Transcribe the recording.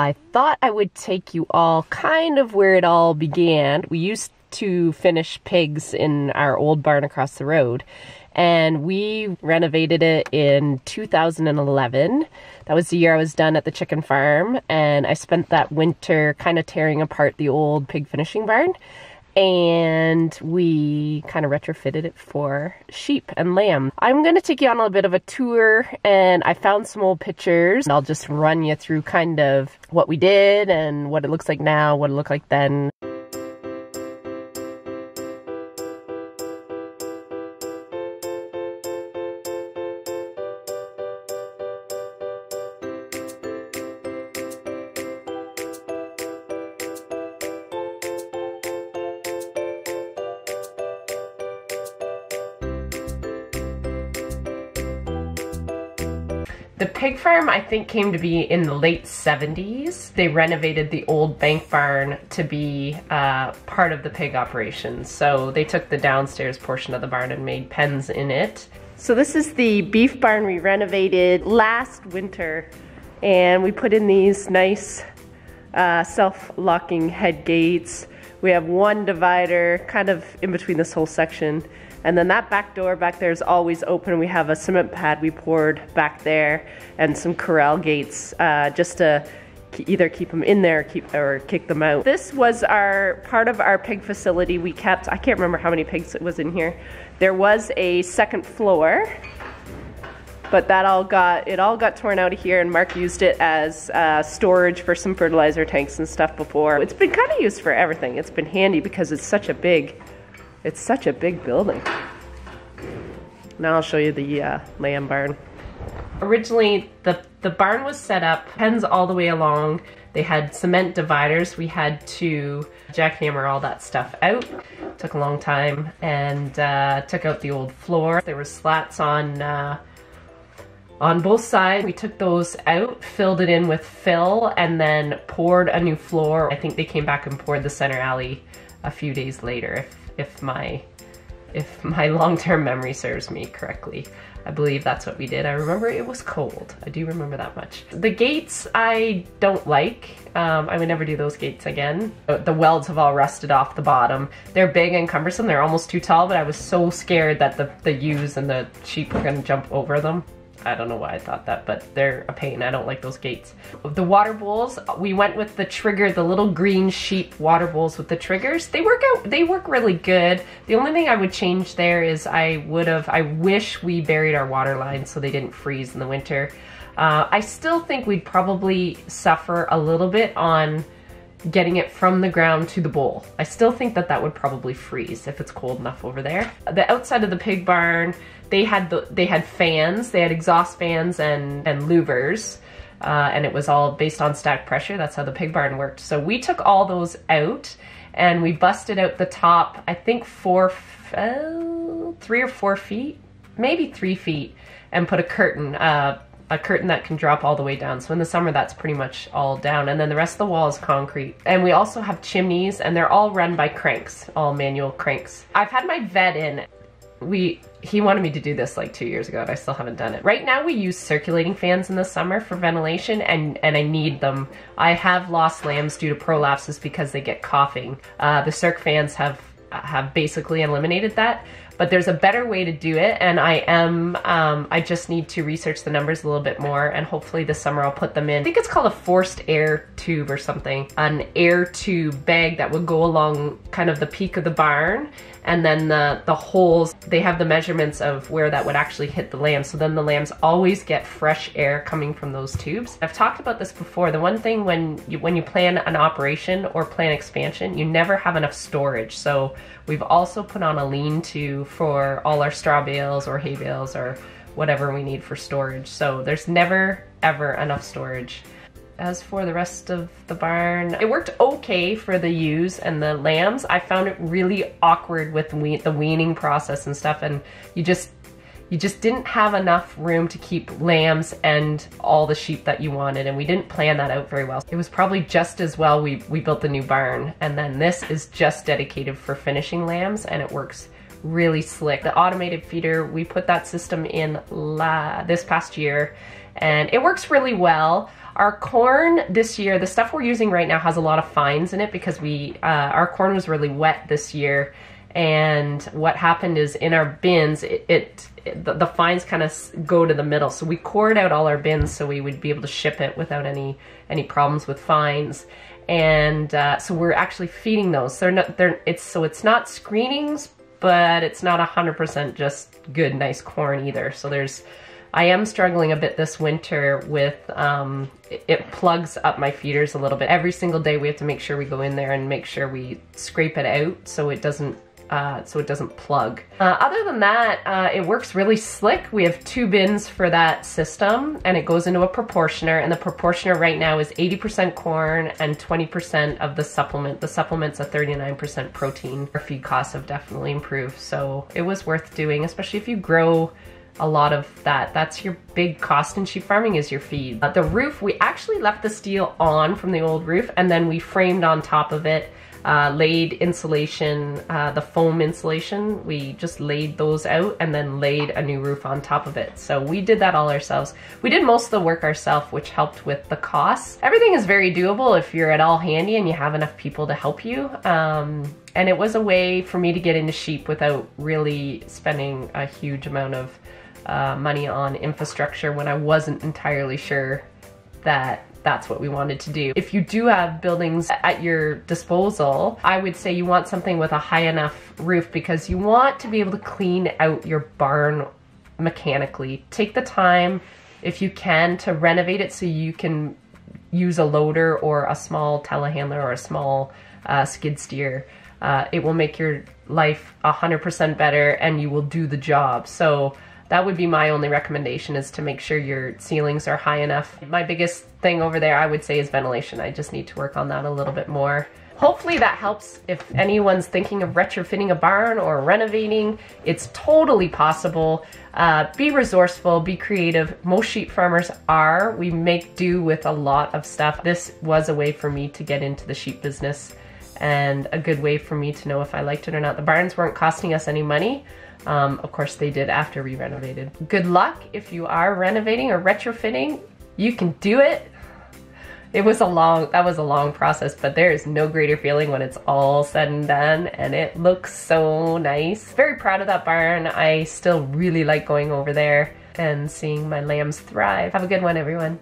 I thought I would take you all kind of where it all began. We used to finish pigs in our old barn across the road, and we renovated it in 2011. That was the year I was done at the chicken farm, and I spent that winter kind of tearing apart the old pig finishing barn, and we kind of retrofitted it for sheep and lamb. I'm going to take you on a bit of a tour, and I found some old pictures, and I'll just run you through kind of what we did and what it looks like now, what it looked like then. The pig farm, I think, came to be in the late 70s. They renovated the old bank barn to be part of the pig operations. So they took the downstairs portion of the barn and made pens in it. So this is the beef barn we renovated last winter. And we put in these nice self-locking head gates. We have one divider kind of in between this whole section. And then that back door back there is always open. We have a cement pad we poured back there and some corral gates just to either keep them in there or kick them out. This was part of our pig facility we kept. I can't remember how many pigs it was in here. There was a second floor, but that all got torn out of here, and Mark used it as storage for some fertilizer tanks and stuff before. It's been kind of used for everything. It's been handy because it's such a big building. Now I'll show you the lamb barn. Originally, the barn was set up, pens all the way along. They had cement dividers. We had to jackhammer all that stuff out. Took a long time, and took out the old floor. There were slats on both sides. We took those out, filled it in with fill, and then poured a new floor. I think they came back and poured the center alley a few days later, if my long-term memory serves me correctly. I believe that's what we did. I remember it was cold. I do remember that much. The gates I don't like. I would never do those gates again. The welds have all rusted off the bottom. They're big and cumbersome. They're almost too tall, but I was so scared that the ewes and the sheep were gonna jump over them. I don't know why I thought that, but they're a pain. I don't like those gates. The water bowls, we went with the trigger, the little green sheep water bowls with the triggers. They work really good. The only thing I would change there is I wish we buried our water lines so they didn't freeze in the winter. I still think we'd probably suffer a little bit on getting it from the ground to the bowl. I still think that would probably freeze if it's cold enough over there. The outside of the pig barn, they had fans, they had exhaust fans and louvers, and it was all based on static pressure. That's how the pig barn worked. So we took all those out, and we busted out the top, I think 3 or 4 feet, maybe 3 feet, and put a curtain that can drop all the way down. So in the summer, that's pretty much all down. And then the rest of the wall is concrete. And we also have chimneys, and they're all run by cranks, all manual cranks. I've had my vet in. He wanted me to do this like 2 years ago, and I still haven't done it. Right now we use circulating fans in the summer for ventilation, and I need them. I have lost lambs due to prolapses because they get coughing. The circ fans have basically eliminated that. But there's a better way to do it, and I just need to research the numbers a little bit more, and hopefully this summer I'll put them in. I think it's called a forced air tube or something. An air tube bag that would go along kind of the peak of the barn, and then the holes, they have the measurements of where that would actually hit the lamb, so then the lambs always get fresh air coming from those tubes. I've talked about this before. The one thing when you plan an operation or plan expansion, you never have enough storage, so we've also put on a lean-to for all our straw bales or hay bales or whatever we need for storage. So there's never ever enough storage. As for the rest of the barn, it worked okay for the ewes and the lambs. I found it really awkward with the weaning process and stuff, and you just didn't have enough room to keep lambs and all the sheep that you wanted, and we didn't plan that out very well. It was probably just as well we built the new barn, and then this is just dedicated for finishing lambs, and it works really slick. The automated feeder, we put that system in this past year, and it works really well. Our corn this year, the stuff we're using right now has a lot of fines in it because we our corn was really wet this year, and what happened is in our bins, the fines kind of go to the middle, so we cored out all our bins so we would be able to ship it without any problems with fines. And so we're actually feeding those. They're not, so it's not screenings, but it's not 100% just good, nice corn either. So there's, I am struggling a bit this winter with, it plugs up my feeders a little bit. Every single day we have to make sure we go in there and make sure we scrape it out so it doesn't plug. Other than that, it works really slick. We have two bins for that system, and it goes into a proportioner, and the proportioner right now is 80% corn and 20% of the supplement. The supplement's a 39% protein. Our feed costs have definitely improved, so it was worth doing, especially if you grow a lot of that. That's your big cost in sheep farming, is your feed. The roof, we actually left the steel on from the old roof, and then we framed on top of it. Laid insulation, the foam insulation, we just laid those out and then laid a new roof on top of it. So we did that all ourselves. We did most of the work ourselves, which helped with the costs. Everything is very doable if you're at all handy and you have enough people to help you. And it was a way for me to get into sheep without really spending a huge amount of money on infrastructure when I wasn't entirely sure that that's what we wanted to do. If you do have buildings at your disposal, I would say you want something with a high enough roof because you want to be able to clean out your barn mechanically. Take the time, if you can, to renovate it so you can use a loader or a small telehandler or a small skid steer. It will make your life 100% better and you will do the job. So that would be my only recommendation, is to make sure your ceilings are high enough. My biggest thing over there, I would say, is ventilation. I just need to work on that a little bit more. Hopefully that helps. If anyone's thinking of retrofitting a barn or renovating, it's totally possible. Be resourceful, be creative. Most sheep farmers are. We make do with a lot of stuff. This was a way for me to get into the sheep business and a good way for me to know if I liked it or not. The barns weren't costing us any money. Of course they did after we renovated. Good luck if you are renovating or retrofitting. You can do it. It was a long process, but there is no greater feeling when it's all said and done and it looks so nice. Very proud of that barn. I still really like going over there and seeing my lambs thrive. Have a good one, everyone.